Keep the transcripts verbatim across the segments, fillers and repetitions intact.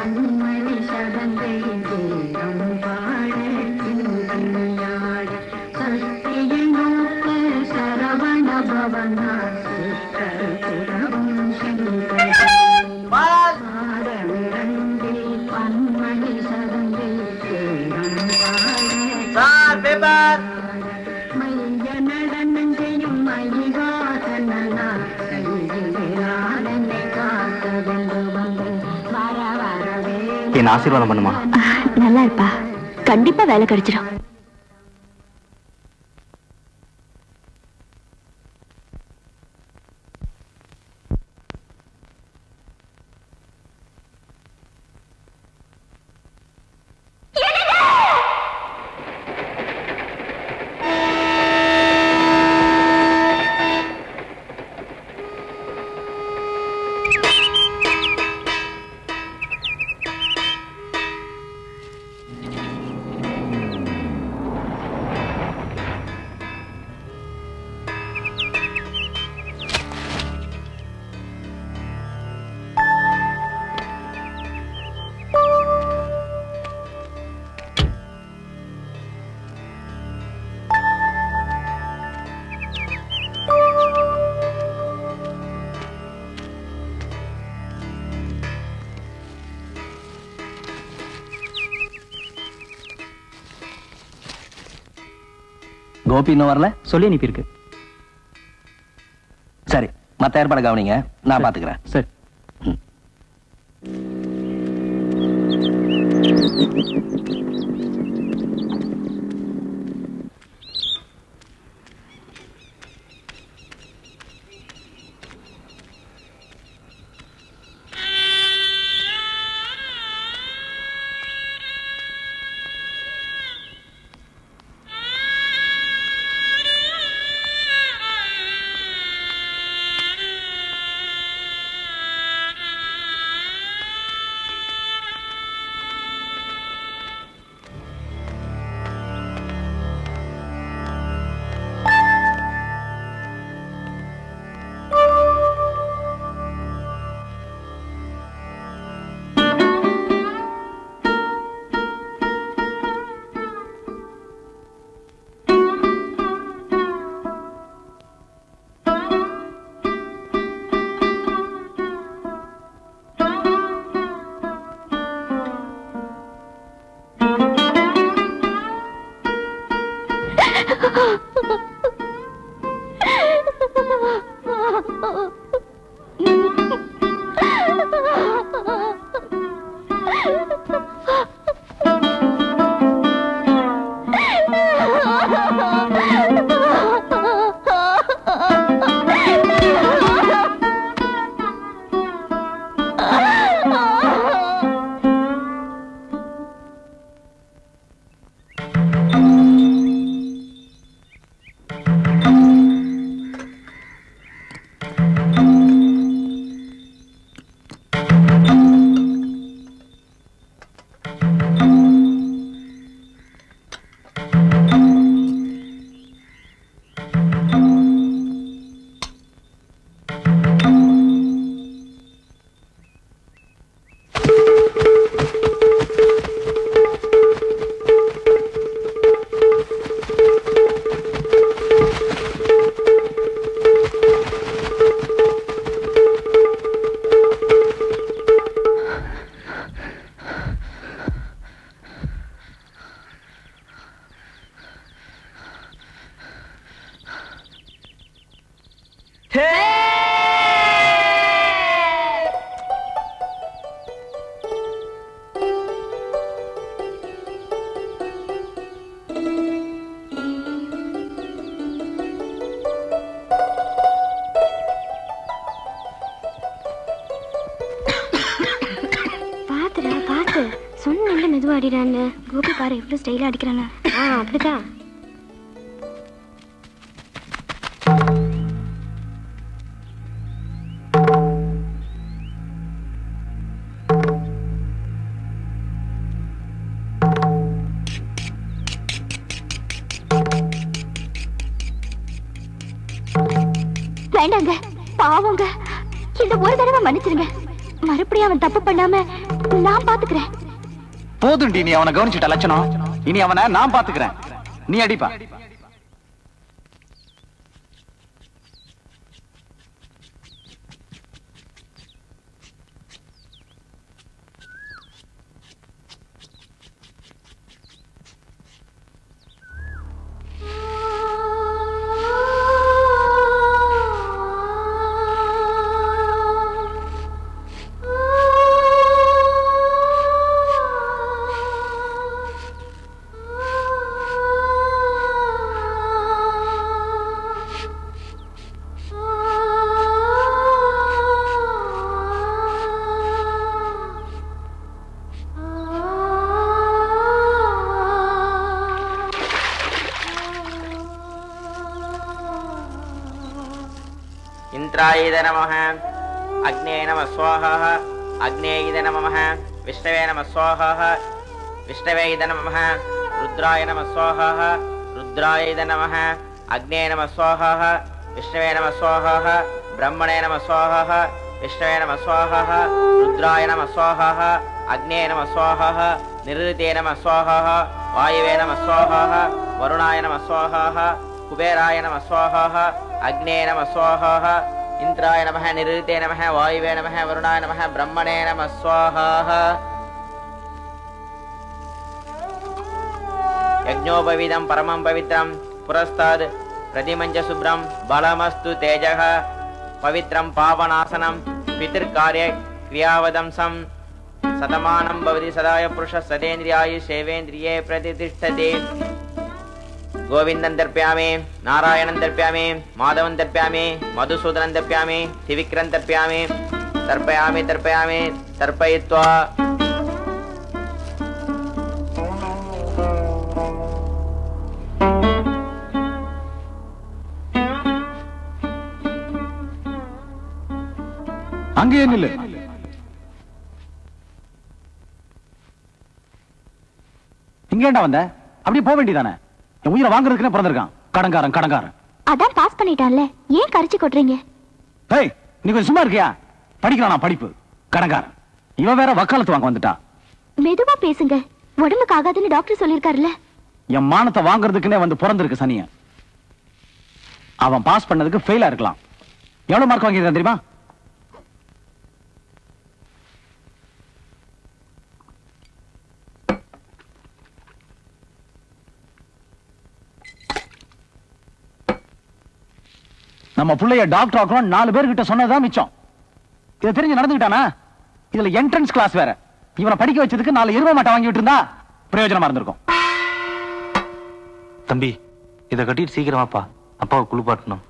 பன்மணி சடங்கையிலே அம்பாள சிந்தையாள் சக்தியை நோக்க சரவண பவனா சிஷ்டர் புறவும் சிந்தையாள் பன்மணி சடங்கையிலே அம்பாள மைய நடனம் செய்யும் மயிலாசனா என்ன ஆசீர்வாதம் பண்ணுமா? நல்லா இருப்பா, கண்டிப்பா வேலை கிடைச்சிடும். கோபி இன்னும் வரல சொல்லி அனுப்பியிருக்கு. சரி, மற்ற ஏற்பாடு கவனிங்க, நான் பாத்துக்கிறேன். சரி, ஸ்டைலா அடிக்கிறானா? ஆ, அப்படிதான். வேண்டாங்க, பாவங்க, இந்த ஒரு தடவை மன்னிச்சிருங்க. மறுபடியும் அவன் தப்பு பண்ணாம நான் பாத்துக்கிறேன். போதுண்டி, நீ அவனை கவனிச்சுட்ட லட்சணம். இனி அவனை நான் பாத்துக்கிறேன், நீ அடிப்பா. இந்திராயித நமஹ அக்னேய நம ஸ்வாஹாஹ அக்னேயித நமமஹ விஷ்ணவே நம ஸ்வாஹாஹ விஷ்ணவே இத நமமஹ ருத்ராய நம ஸ்வாஹாஹ ருத்ராயித நமஹ அக்னேய நம ஸ்வாஹாஹ விஷ்ணவே நம ஸ்வாஹாஹ பிரம்மணே நம ஸ்வாஹாஹ விஷ்ணவே நம ஸ்வாஹாஹ ருத்ராய நம ஸ்வாஹாஹ அக்னேய நம ஸ்வாஹாஹ நிருதே நம ஸ்வாஹாஹ வாயுவே நம ஸ்வாஹாஹ வருணாய நம ஸ்வாஹாஹ குபேராய நம ஸ்வாஹாஹ அக்னே நம ஸ்வாஹாஹ இந்திராய நமஹ நிருதே நமஹ வாயுவே நமஹ வருணாய நமஹ பிரம்மணே நம ஸ்வாஹாஹ. யஜ்ஞோபவீதம் பரமம் பவித்ரம் புரஸ்தாத் பிரதிமஞ்ச சுப்ரம் பலமஸ்து தேஜஹ பவித்ரம் பாவநாசனம் பித்ருகார்ய கிரியாவதம்சம் சதமானம் பவதி சதாய புருஷ சதேந்திரியாயு சேவேந்திரியே பிரதிதிஷ்டதே. கோவிந்தன் தர்ப்யாமே நாராயணன் தர்ப்யாமே மாதவன் தர்ப்யாமே மதுசூதனன் தர்ப்யாமே திவிக்ரன் தர்ப்யாமே தர்ப்பயாமே தர்ப்பயாமே தர்ப்பயித்வா. அங்கே நில்லு. இங்கேண்டா வந்த? அப்படி போக வேண்டியதானே? உயிரை வாங்குறதுக்குன்னு பிறந்திருக்கான் கடங்காரன். கடங்காரன் அதான் பாஸ் பண்ணிட்டான்ல, ஏன் கரிச்சு கொட்டுறீங்க? ஏய், நீ கொஞ்சம் சும்மா இருக்கியா? படிக்கிறானா படிப்பு? கடங்காரன் இவன் வேற வக்காலத்து வாங்க வந்துட்டா. மெதுவா பேசுங்க, உடம்புக்கு ஆகாதுன்னு டாக்டர் சொல்லியிருக்காருல்ல. என் மானத்தை வாங்குறதுக்குன்னே வந்து பிறந்திருக்கு சனிய. அவன் பாஸ் பண்ணதுக்கு ஃபெயிலா இருக்கலாம். எவ்வளவு மார்க் வாங்கியிருக்கான் தெரியுமா? நம்ம பிள்ளைய டாக்டர் ஆக்கணும் நாலு பேர்கிட்ட சொன்னதான் மிச்சம். இதை தெரிஞ்சு நடந்துக்கிட்டானா? இதுல என்ட்ரன்ஸ் கிளாஸ் வேற. இவனை படிக்க வச்சதுக்கு நாலு இருபது மாட்டை வாங்கிட்டு இருந்தா பிரயோஜனமா இருந்திருக்கும். தம்பி, இதை கட்டிட்டு சீக்கிரமாப்பா, அப்பாவை குளிப்பாட்டணும்.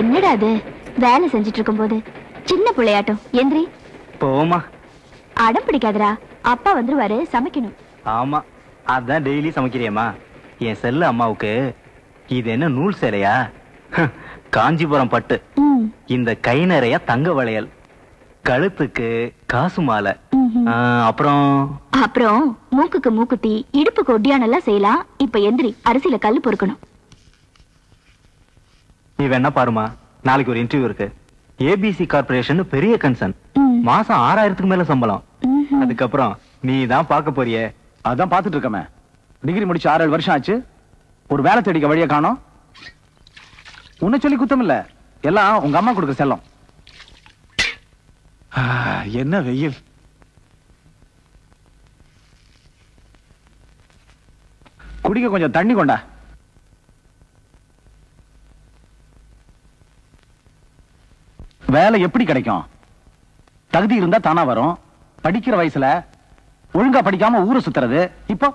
என்னடா அது, வேலை செஞ்சிட்டு இருக்கும் போது சின்ன பிள்ளையாட்டம். எந்திரி போமா. அடம் பிடிக்காதரா, அப்பா வந்துருவாரு, சமைக்கணும். ஆமா, அதான் டெய்லி சமைக்கிறியம்மா. என் செல்ல அம்மாவுக்கு இது என்ன நூல் சேலையா? காஞ்சிபுரம் பட்டு, இந்த கை நிறைய தங்க வளையல், கழுத்துக்கு காசு மாலை, அப்புறம் அப்புறம் மூக்குக்கு மூக்குத்தி, இடுப்புக்கு ஒட்டியானெல்லாம் செய்யலாம். இப்ப எந்திரி, அரிசியில கல் பொறுக்கணும். நீ வேணா பாருமா, நாளைக்கு ஒரு இன்டர்வியூ இருக்கு. ஏபிசி கார்பரேஷன் பெரிய கன்சர்ன், மாசம் ஆறாயிரத்துக்கு மேல சம்பளம். அதுக்கப்புறம் நீ தான் பார்க்க போறியே, அதான் பார்த்துட்டு இருக்கமே. டிகிரி முடிச்சு ஆறு ஏழு வருஷம் ஆச்சு, ஒரு வேலை தேடிக்க வழியை காணோம். உன்னை சொல்லி குத்தம் இல்ல, எல்லாம் உங்க அம்மா கொடுக்குற செல்லம். என்ன வெயில். குடிக்க கொஞ்சம் தண்ணி கொண்டா. வேலை எப்படி கிடைக்கும்? தகுதி இருந்தா தானா வரும். படிக்கிற வயசுல ஒழுங்கா படிக்காம ஊரை சுத்துறது. இப்போ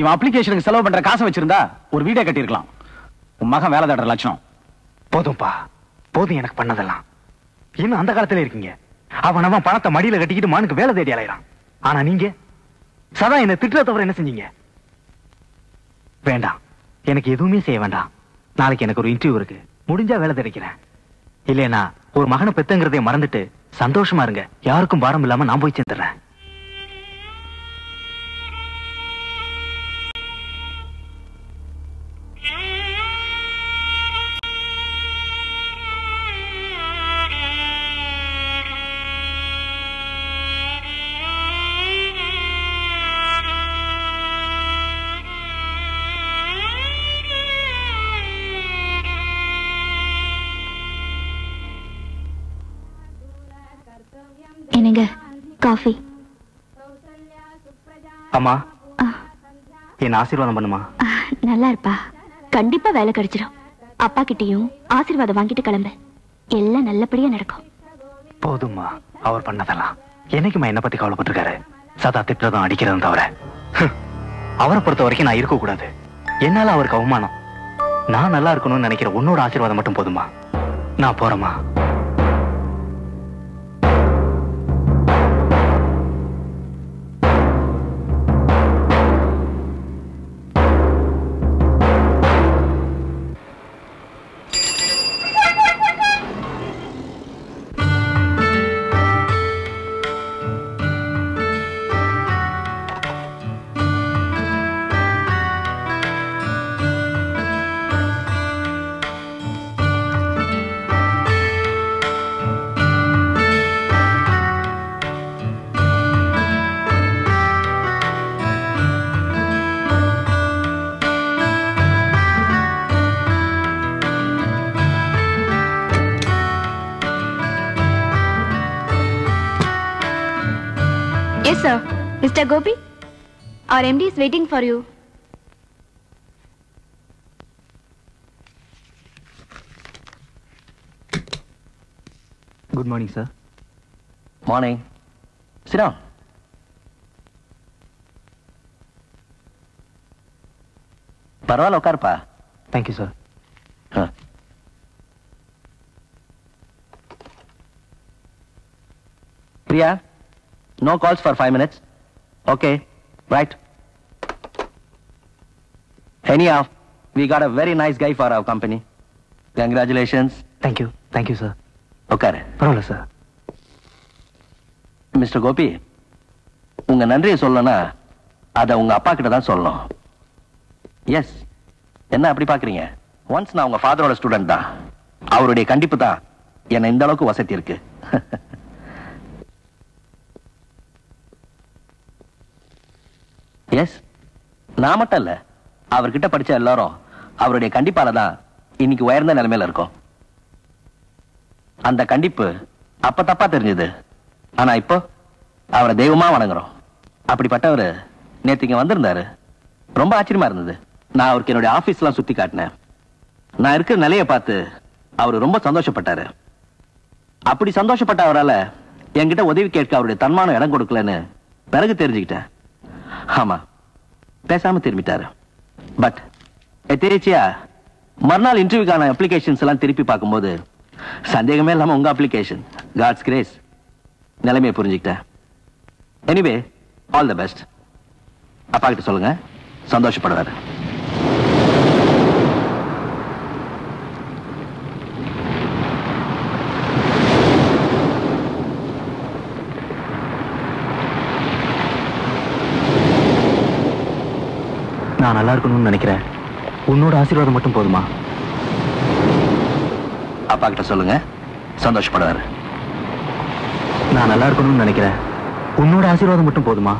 இவன் அப்ளிகேஷனுக்கு செலவு பண்ற காசை வச்சிருந்தா ஒரு வீடே கட்டியிருக்கலாம். உன் மகன் வேலை தேடுற லட்சணம். போதும்பா போதும், எனக்கு பண்ணதெல்லாம். இன்னும் அந்த காலத்துல இருக்கீங்க, அவனவன் பணத்தை மடியில கட்டிக்கிட்டு மானுக்கு வேலை தேடி அலையறான். ஆனா நீங்க சதா என்ன திட்டுற தவிர என்ன செஞ்சீங்க? வேண்டாம், எனக்கு எதுவுமே செய்ய வேண்டாம். நாளைக்கு எனக்கு ஒரு இன்டர்வியூ இருக்கு, முடிஞ்சா வேலை கிடைக்கிறேன். இல்லைன்னா ஒரு மகனை பெத்தங்கிறதையும் மறந்துட்டு சந்தோஷமா இருங்க. யாருக்கும் பாரம் இல்லாம நான் போய் சேர்ந்துடுறேன். காஃபி. அம்மா, என்ன ஆசீர்வாதம் பண்ணுமா? நல்லா இருப்பா, கண்டிப்பா வேலை கிடைச்சிடும். அப்பா கிட்டயும் ஆசீர்வாதம் வாங்கிட்டு கிளம்பு. எல்லாம் நல்லபடியா நடக்கும். போதும்மா, அவர் பண்ணதெல்லாம். என்னைக்குமா என்ன பத்தி கவலைப்பட்டிருக்காரு? சதா திட்டுறதும் அடிக்கிறதும் தவிர. அவரை பொறுத்த வரைக்கும் நான் இருக்க கூடாது, என்னால அவருக்கு அவமானம். நான் நல்லா இருக்கணும்னு நினைக்கிற உன்னோட ஆசீர்வாதம் மட்டும் போதுமா. நான் போறேம்மா. Mister Gopi, our M D is waiting for you. Good morning, sir. Morning. Sit down. Parvala ukarpa. Thank you, sir. Huh. Priya, no calls for five minutes. Okay, right. Anyhow, we got a very nice guy for our company. Congratulations. Thank you. Thank you, sir. Okay. Parole, sir. Mister Gopi, unga nandriya sollana adha unga appa kitta dhaan sollanum. Yes. Enna appadi paakringa? Once na unga father oda student da. Avarude kandippu da enna indha alavukku vasathi irukku. Yes, நான் மட்டும் இல்லை, அவர்கிட்ட படித்த எல்லாரும் அவருடைய கண்டிப்பால தான் இன்னைக்கு உயர்ந்த நிலைமையில் இருக்கும். அந்த கண்டிப்பு அப்போ தப்பா தெரிஞ்சது, ஆனால் இப்போ அவரை தெய்வமாக வணங்குறோம். அப்படிப்பட்டவர் நேற்று இங்கே வந்திருந்தாரு, ரொம்ப ஆச்சரியமாக இருந்தது. நான் அவருக்கு என்னுடைய ஆஃபீஸ்லாம் சுற்றி காட்டினேன். நான் இருக்கிற நிலையை பார்த்து அவர் ரொம்ப சந்தோஷப்பட்டார். அப்படி சந்தோஷப்பட்ட அவரால் என்கிட்ட உதவி கேட்க அவருடைய தன்மானம் இடம் கொடுக்கலன்னு பிறகு தெரிஞ்சுக்கிட்டேன். ஆமா, பேசாம திரும்பிட்டாரு. பட் எத்தேச்சியா மறுநாள் இன்டர்வியூக்கான அப்ளிகேஷன்ஸ் எல்லாம் திருப்பி பார்க்கும்போது சந்தேகமே இல்லாம உங்க அப்ளிகேஷன். காட்ஸ் கிரேஸ், நிலைமையை புரிஞ்சுக்கிட்டேன். Anyway, all the best. அப்பா கிட்ட சொல்லுங்க, சந்தோஷப்படுவாரு. நான் நல்லா இருக்கணும்னு நினைக்கிறேன், உன்னோட ஆசீர்வாதம் மட்டும் போதுமா. அப்பா கிட்ட சொல்லுங்க, சந்தோஷப்படுவாரு. நான் நல்லா இருக்கணும்னு நினைக்கிறேன், உன்னோட ஆசீர்வாதம் மட்டும் போதுமா.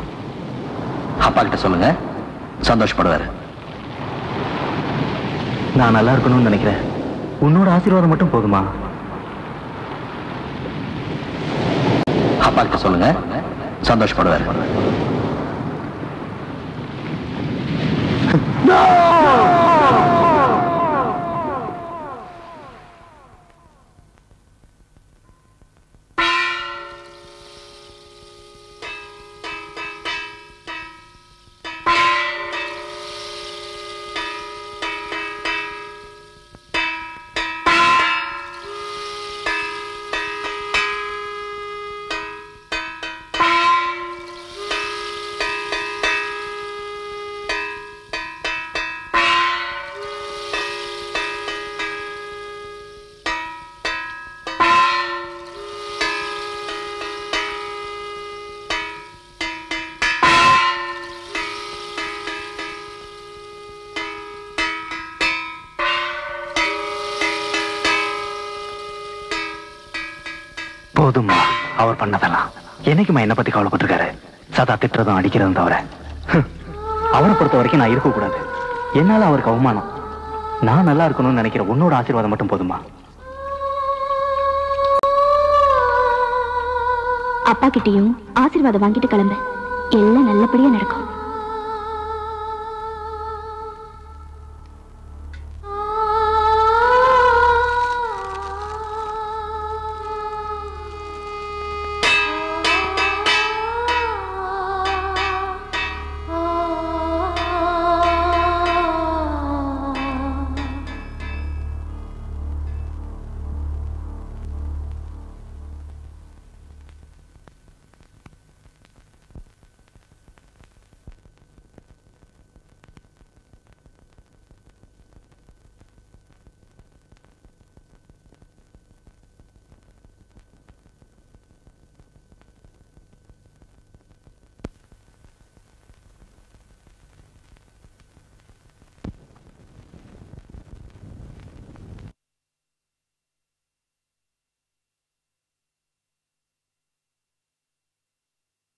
அப்பா கிட்ட சொல்லுங்க, சந்தோஷப்படுவாரு. நான் நல்லா இருக்கணும்னு நினைக்கிறேன், உன்னோட ஆசீர்வாதம் மட்டும் போதுமா. அப்பா கிட்ட சொல்லுங்க, சந்தோஷப்படுவாரு. போதும்மா, அவர் பண்ணதெல்லாம். என்னைக்குமா என்னை பத்தி கவலைப்பட்டிருக்காரு? சதா திட்டுறதும் அடிக்கிறதும் தவிர. அவரை பொறுத்த வரைக்கும் நான் இருக்கக்கூடாது, என்னால அவருக்கு அவமானம். நான் நல்லா இருக்கணும்னு நினைக்கிற உன்னோட ஆசீர்வாதம் மட்டும் போதுமா. அப்பா கிட்டையும் ஆசீர்வாதம் வாங்கிட்டு கிளம்ப, எல்லாம் நல்லபடியா நடக்கும்.